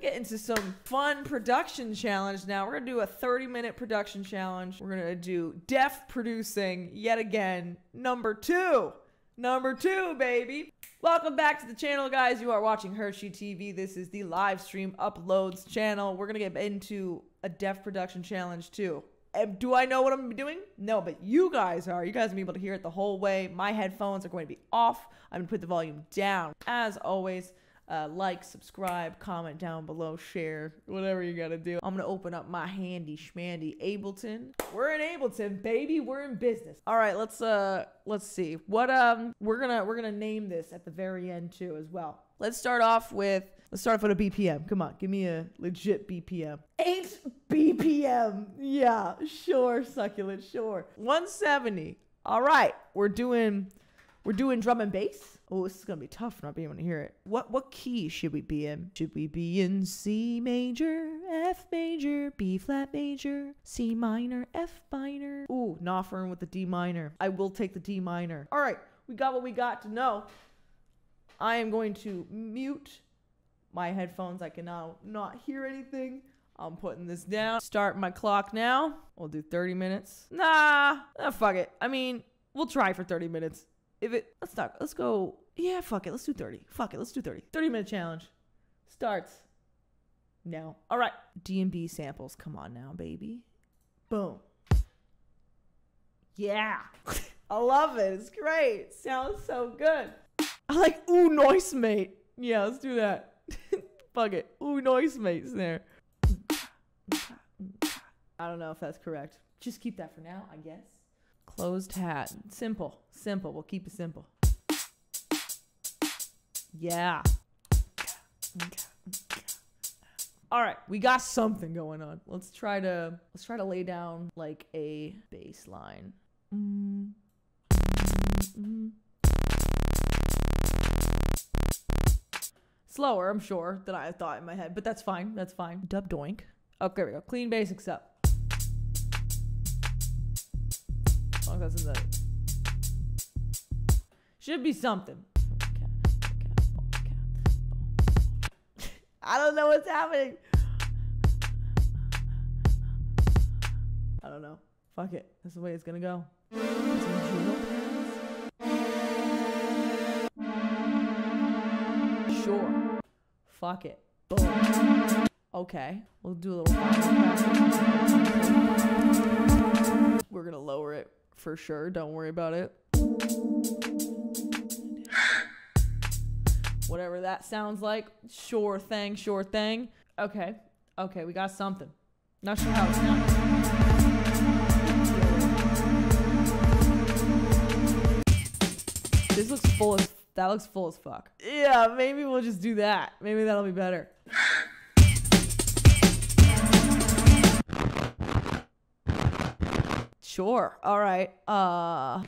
gonna get into some fun production challenge now. We're gonna do a 30-minute production challenge. We're gonna do deaf producing yet again, number 2. Number 2, baby. Welcome back to the channel, guys. You are watching HerSheTV. This is the live stream uploads channel. We're gonna get into a deaf production challenge too. Do I know what I'm doing? No, but you guys are. You guys will be able to hear it the whole way. My headphones are going to be off. I'm going to put the volume down. As always, like, subscribe, comment down below, share, whatever you got to do. I'm going to open up my handy schmandy Ableton. We're in Ableton, baby. We're in business. All right, let's see. What we're going to name this at the very end too as well. Let's start off with a BPM. Come on, give me a legit BPM. 8 BPM. Yeah, sure, succulent, sure. 170. All right, we're doing drum and bass. Oh, this is gonna be tough not being able to hear it. What key should we be in? Should we be in C major, F major, B flat major, C minor, F minor? Ooh, Noffern with the D minor. I will take the D minor. All right, we got what we got to know. I am going to mute my headphones. I can now not hear anything. I'm putting this down. Start my clock now. We'll do 30 minutes. Nah, fuck it. I mean, we'll try for 30 minutes. If it, let's go. Yeah, fuck it. Let's do 30. Fuck it. Let's do 30. 30-minute challenge starts now. All right. D&B samples. Come on now, baby. Boom. Yeah. I love it. It's great. Sounds so good. I like ooh noise mate. Yeah, let's do that. Fuck it. Ooh noise mate snare. I don't know if that's correct. Just keep that for now, I guess. Closed hat. Simple. Simple. We'll keep it simple. Yeah. All right, we got something going on. Let's try to lay down like a bass line. Slower, I'm sure, than I thought in my head, but that's fine. That's fine. Dub doink. Okay, there we go. Clean basics up. As long as that's in the... Should be something. I don't know what's happening. I don't know. Fuck it. That's the way it's gonna go. Sure. Fuck it. Boom. Okay. We'll do a little final. We're going to lower it for sure. Don't worry about it. Whatever that sounds like. Sure thing. Sure thing. Okay. Okay. We got something. Not sure how it sounds. This looks full as that looks full as fuck. Yeah, maybe we'll just do that. Maybe that'll be better. Sure. All right. I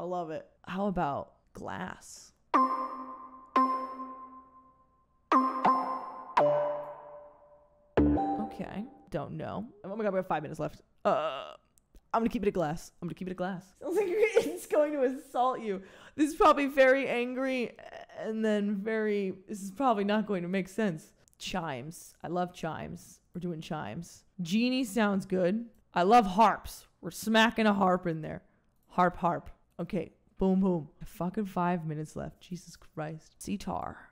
love it. How about glass? Okay. Don't know. Oh my God, we have 5 minutes left. I'm gonna keep it a glass. I'm gonna keep it a glass. Sounds like it's going to assault you. This is probably very angry and then very, this is probably not going to make sense. Chimes. I love chimes. We're doing chimes. Genie sounds good. I love harps. We're smacking a harp in there. Harp, harp. Okay. Boom, boom. Fucking 5 minutes left. Jesus Christ. Sitar.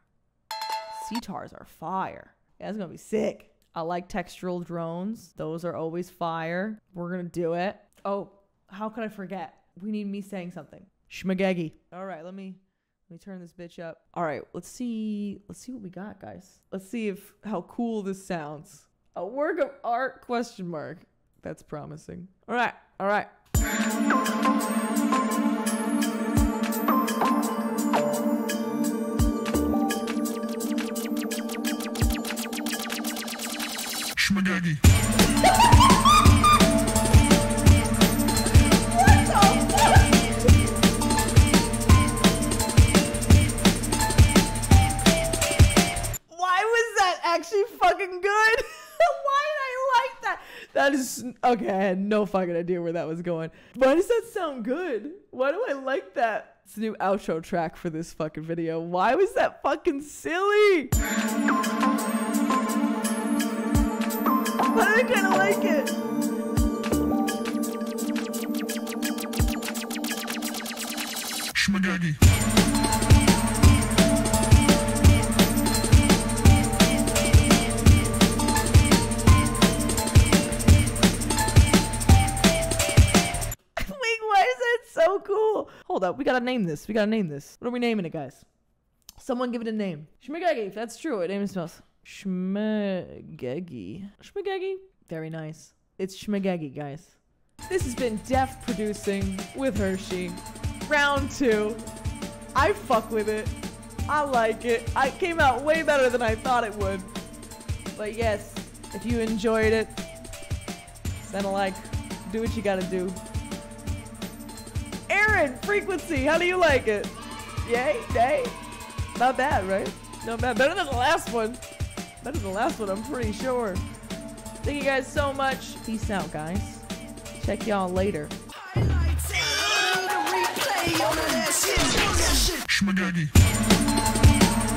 Sitars are fire. Yeah, that's gonna be sick. I like textural drones. Those are always fire. We're gonna do it. Oh, how could I forget? We need me saying something. Schmageggy. All right, let me turn this bitch up. All right, let's see what we got, guys. Let's see if how cool this sounds. A work of art question mark. That's promising. All right, all right. Schmageggy. Fucking good. Why did I like that? That is okay. I had no fucking idea where that was going. Why does that sound good? Why do I like that? It's the new outro track for this fucking video. Why was that fucking silly? I kind of like it. Schmageggy. Cool. Hold up. We gotta name this. We gotta name this. What are we naming it, guys? Someone give it a name. Schmageggy. That's true. It name smells. Schmageggy. Schmageggy. Very nice. It's Schmageggy, guys. This has been Def producing with Hershey. Round 2. I fuck with it. I like it. I came out way better than I thought it would. But yes, if you enjoyed it, send a like. Do what you gotta do. Frequency, how do you like it? Yay, day? Not bad, right? Not bad. Better than the last one. Better than the last one, I'm pretty sure. Thank you guys so much. Peace out, guys. Check y'all later. Schmageggy.